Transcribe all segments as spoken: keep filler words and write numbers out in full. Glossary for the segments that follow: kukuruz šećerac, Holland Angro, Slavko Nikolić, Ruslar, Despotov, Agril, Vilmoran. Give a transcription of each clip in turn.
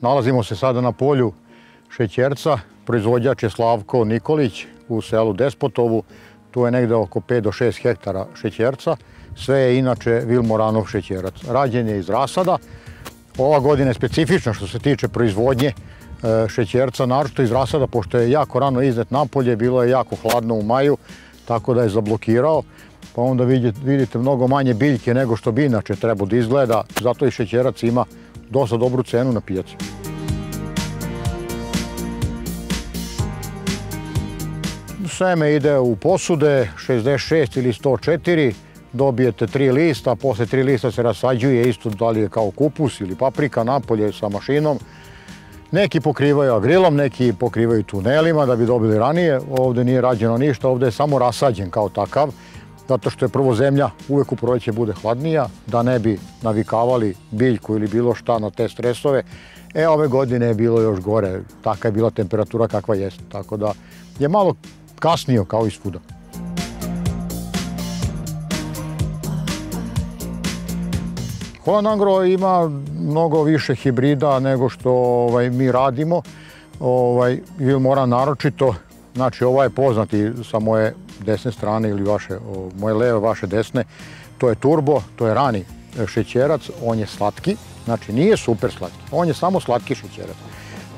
Nalazimo se sada na polju šećerca. Proizvođač je Slavko Nikolić u selu Despotovu. Tu je negde oko pet do šest hektara šećerca. Sve je inače Vilmoranov šećerac. Rađen je iz rasada. Ova godina je specifična što se tiče proizvodnje šećerca, naročito iz rasada, pošto je jako rano iznet napolje, bilo je jako hladno u maju, tako da je zablokirao. Pa onda vidite mnogo manje biljke nego što bi inače trebao da izgleda, zato i šećerac ima dosta dobru cenu na pijaci. Seme ide u posude, šezdeset šest ili sto četiri, dobijete tri lista, posle tri lista se rasađuje, isto da li je kao kupus ili paprika, napolje sa mašinom. Neki pokrivaju agrilom, neki pokrivaju tunelima da bi dobili ranije. Ovde nije rađeno ništa, ovde je samo rasađen kao takav, zato što je prvo zemlja uvek u proleće bude hladnija, da ne bi navikavali biljku ili bilo šta na te stresove. E, ove godine je bilo još gore, taka je bila temperatura kakva jeste, tako da je malo kasnio kao i svuda. Holland Angro ima mnogo više hibrida nego što mi radimo. Vilmoran naročito, znači ova je poznati sa moje desne strane ili moje leve, vaše desne. To je turbo, to je rani šećerac, on je slatki, znači nije super slatki, on je samo slatki šećerac.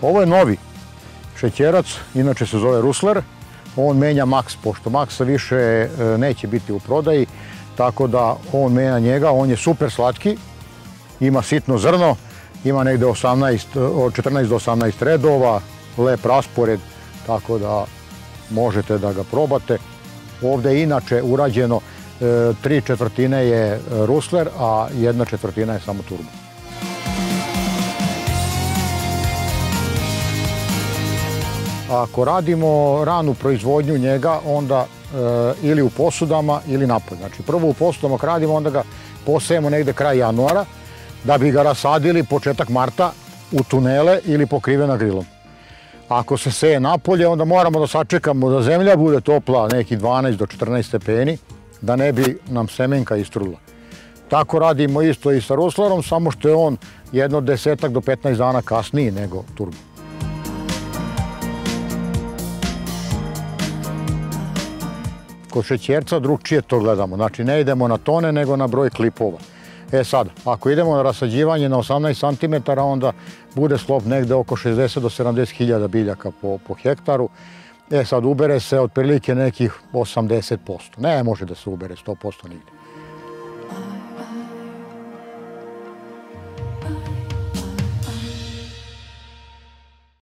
Ovo je novi šećerac, inače se zove Ruslar, on menja maks, pošto maksa više neće biti u prodaji, tako da on menja njega, on je super slatki, ima sitno zrno, ima negde od četrnaest do osamnaest redova, lep raspored, tako da možete da ga probate. Ovde je inače urađeno, tri četvrtine je Ruslar, a jedna četvrtina je samo turbo. Ako radimo ranu proizvodnju njega, onda ili u posudama ili napolje. Znači prvo u posudama kad radimo, onda ga posejemo negde kraj januara, da bi ga rasadili početak marta u tunele ili pokrivena grilom. Ako se seje napolje, onda moramo da sačekamo da zemlja bude topla, neki dvanaest do četrnaest stepeni, da ne bi nam semenka istrula. Tako radimo isto i sa Ruslarom, samo što je on jedno desetak do petnaest dana kasniji nego turbo. Kod šećerca drugčije to gledamo, znači ne idemo na tone nego na broj klipova. E sad, ako idemo na rasađivanje na osamnaest centimetara, onda bude slop negde oko šezdeset do sedamdeset hiljada biljaka po, po hektaru. E sad, ubere se otprilike nekih osamdeset posto, ne može da se ubere sto posto nigde.